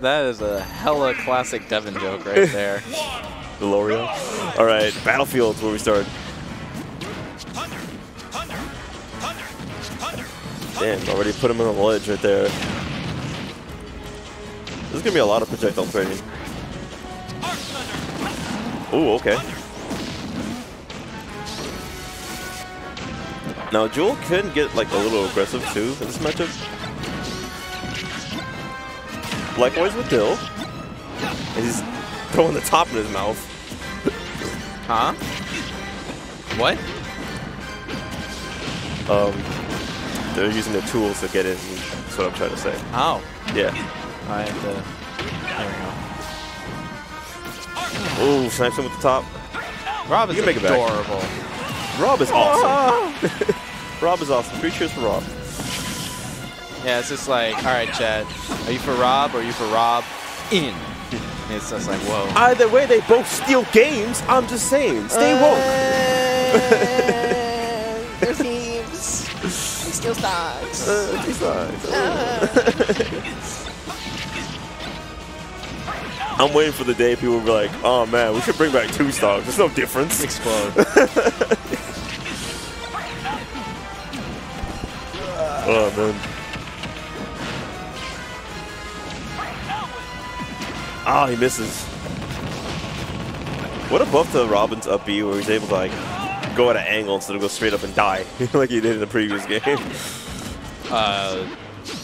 That is a hella classic Devin joke right there. The L'Oreal. All right, Battlefield's where we start. Damn, already put him on the ledge right there. There's gonna be a lot of projectile training. Ooh, okay. Now Jul can get like a little aggressive too in this matchup. Likewise with Dill. And he's throwing the top in his mouth. Huh? What? They're using the tools to get in. That's what I'm trying to say. Oh. Yeah. I have to. There we go. Ooh, snipes him with the top. Rob is adorable. Rob is awesome. Rob is awesome. 3 cheers for Rob. Yeah, it's just like, all right, Chad, are you for Rob or are you for Rob? In. It's just like, whoa. Either way, they both steal games. I'm just saying. Stay woke. They're thieves. They steal stocks. I'm waiting for the day people will be like, oh, man, we should bring back 2 stocks. There's no difference. Explode. Oh, man. Ah, oh, he misses. What a buff to Robin's up B where he's able to like go at an angle instead of go straight up and die like he did in the previous game.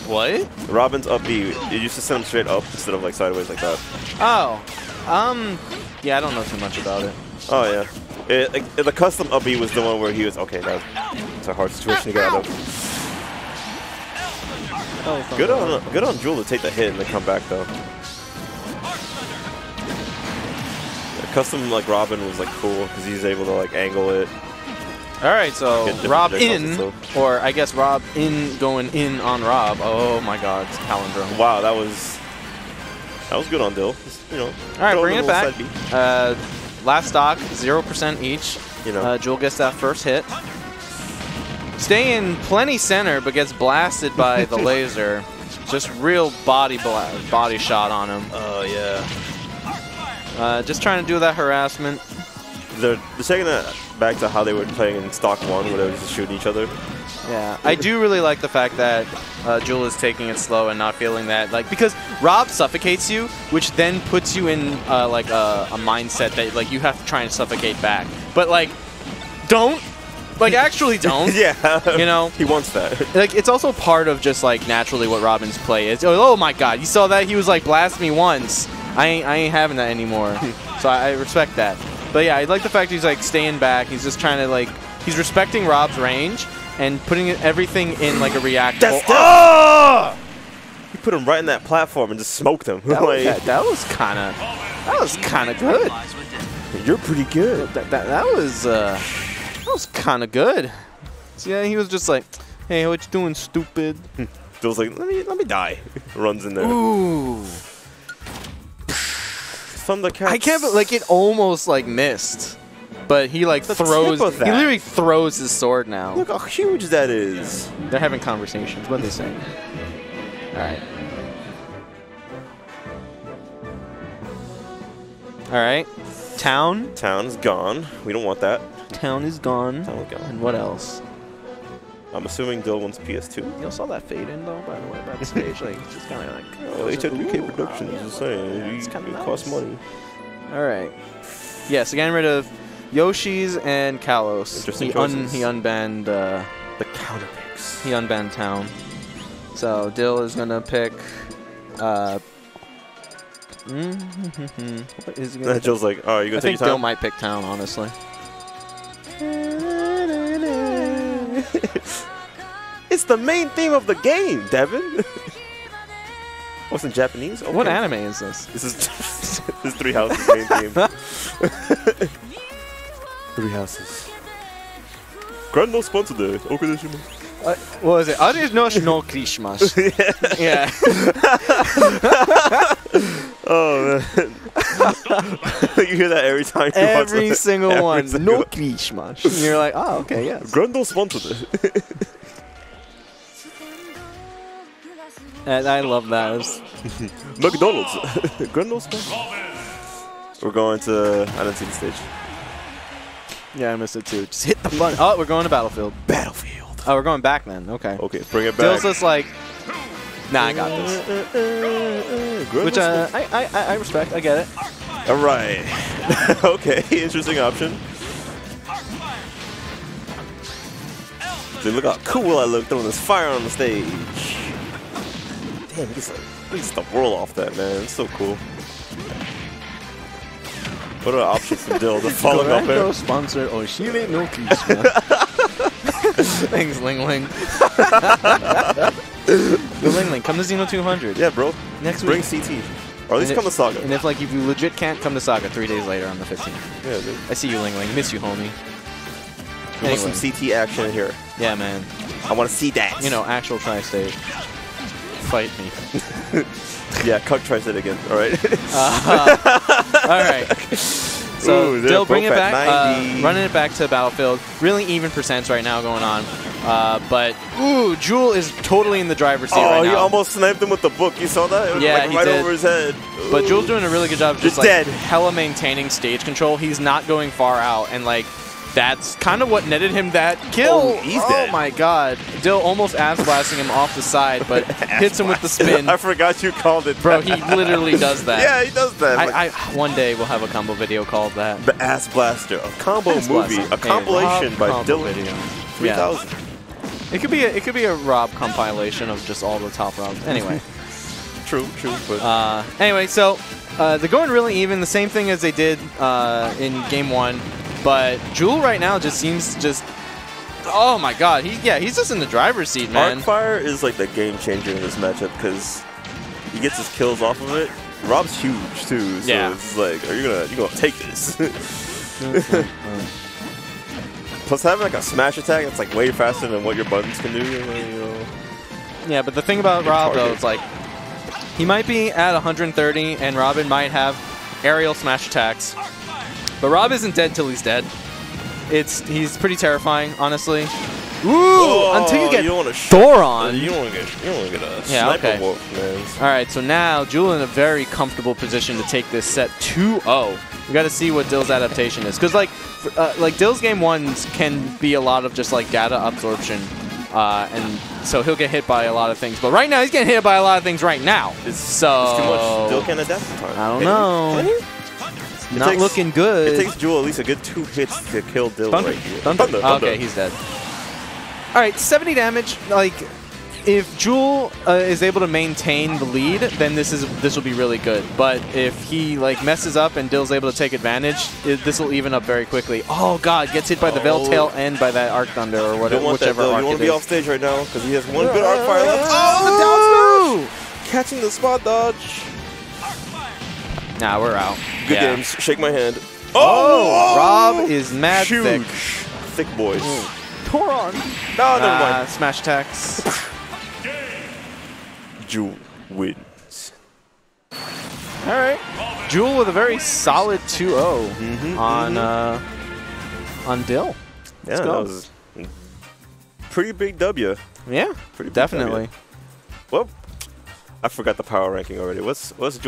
What? Robin's up B. You used to send him straight up instead of like sideways like that. Oh. Yeah, I don't know too much about it. Oh yeah. The custom up B was the one where he was okay. That's a hard situation to get out of. Good on Jul to take the hit and then come back though. Custom like Robin was like cool because he's able to like angle it. All right, so Rob in, or I guess Rob in going in on Rob. Oh my God, it's palindrome. Wow, that was good on Dill. Just, you know. All right, bring it back. Last stock, 0% each. You know, Jul gets that first hit. Stay in plenty center, but gets blasted by the laser. Just real body shot on him. Oh yeah. Just trying to do that harassment. They're taking that back to how they were playing in stock 1 where they were just shooting each other. Yeah, I do really like the fact that Jul is taking it slow and not feeling that. Like, because Rob suffocates you, which then puts you in like a mindset that like you have to try and suffocate back. But like, don't. Like, actually don't. Yeah. You know? He wants that. Like, it's also part of just like naturally what Robin's play is. Oh my God, you saw that? He was like, blast me once. I ain't having that anymore, so I respect that. But yeah, I like the fact he's like staying back. He's just trying to like he's respecting Rob's range and putting everything in like a react. That's oh! He put him right in that platform and just smoked him. That like, that was kind of good. You're pretty good. That was kind of good. So yeah, he was just like, hey, what you doing, stupid? Bill's like, let me die. Runs in there. Ooh. I can't, but like it almost like missed, but he like throws. He literally throws his sword now. Look how huge that is. They're having conversations. What are they saying? All right. All right. Town. Town is gone. We don't want that. Town is gone. Town is gone. And what else? I'm assuming Dill wants PS2. Y'all saw that fade in though, by the way, about the stage. Like, it's just kind of like. Oh, HWK Productions is saying it costs money. All right. Yeah, so getting rid of Yoshi's and Kalos. He unbanned the counter picks. He unbanned Town. So Dill is gonna pick. What is he gonna? Jill's like, oh, you gonna take your time? Dill might pick Town, honestly. It's the main theme of the game, Devin. What's in Japanese? Okay. What anime is this? This is Three Houses main theme. Three Houses. Grandos sponsored it. What was it? Arinosh no Christmas. Yeah. Oh man. You hear that every time. Every single one. No Christmas. And you're like, oh, okay, yes. Grandos sponsored it. And I love that. McDonald's. Grandos. We're going to... I don't see the stage. Yeah, I missed it too. Just hit the button. Oh, we're going to Battlefield. Battlefield. Oh, we're going back then. Okay. Okay, bring it back. Dill's just like... Nah, I got this. Which I respect. I get it. All right. Okay, interesting option. Dude, look how cool I look throwing this fire on the stage. Damn, he gets the whirl off that, man. It's so cool. What are options for Dill? The following up there. Sponsor Oshire no Kisma. Thanks, Ling Ling. Ling Ling, come to Xeno 200. Yeah, bro. Next week. Bring CT. Or at least come to Saga. And if like if you legit can't, come to Saga 3 days later on the 15th. Yeah, dude. I see you, Ling Ling. Miss you, homie. We want some CT action in here. Yeah, man. I want to see that. You know, actual tri-state. Fight me. Yeah, Cuck tries it again. All right. All right. So, ooh, Dill, bring it back. Running it back to Battlefield. Really even percents right now going on. But, ooh, Jul is totally in the driver's seat right now. Oh, he almost sniped him with the book. You saw that? It was like, right over his head. Ooh. But Jul's doing a really good job of just like, hella maintaining stage control. He's not going far out and, like, that's kind of what netted him that kill. Oh, he's dead. Oh my god. Dill almost ass-blasting him off the side, but hits him with the spin. I forgot you called it. Bro, he literally does that. Yeah, he does that. One day we'll have a combo video called that. The Ass Blaster. A combo movie. A compilation by Dill. 3000. Yeah. It could be a Rob compilation of just all the top Robs. Anyway. True. But. Anyway, so they're going really even. The same thing as they did in Game 1. But Jul right now just seems just, oh my god, he's just in the driver's seat, man. Arcfire is like the game changer in this matchup because he gets his kills off of it. Rob's huge too, so it's like, are you gonna take this? Plus having like a smash attack that's like way faster than what your buttons can do. Yeah, but the thing about Rob though, it's like he might be at 130 and Robin might have aerial smash attacks. But Rob isn't dead till he's dead. He's pretty terrifying, honestly. Ooh! Oh, until you get Thoron. You don't want to get a sniper wolf, man. All right, so now Jul in a very comfortable position to take this set 2-0. We got to see what Dill's adaptation is, because like Dill's game ones can be a lot of just like data absorption, and so he'll get hit by a lot of things. But right now he's getting hit by a lot of things right now. It's too much. Dill can adapt. I don't know. Not looking good. It takes Jul at least a good 2 hits to kill Dill right here. Thunder. Oh, okay, he's dead. All right, 70 damage. Like, if Jul is able to maintain the lead, then this will be really good. But if he like messes up and Dill's able to take advantage, this will even up very quickly. Oh god, gets hit by the Veil Tail and by that Arc Thunder or whatever. Whichever Arc. You want to be off stage right now because he has one good Arc Fire left. Oh, the down smash! Catching the spot dodge. Nah, we're out. Good games. Shake my hand. Oh! Rob is mad huge. Thick boys. Thoron. No, never mind. Smash attacks. Jul wins. All right. Jul with a very solid 2-0 on Dill. Let's go. That was pretty big W. Yeah, pretty big definitely. Well, I forgot the power ranking already. What's Jul?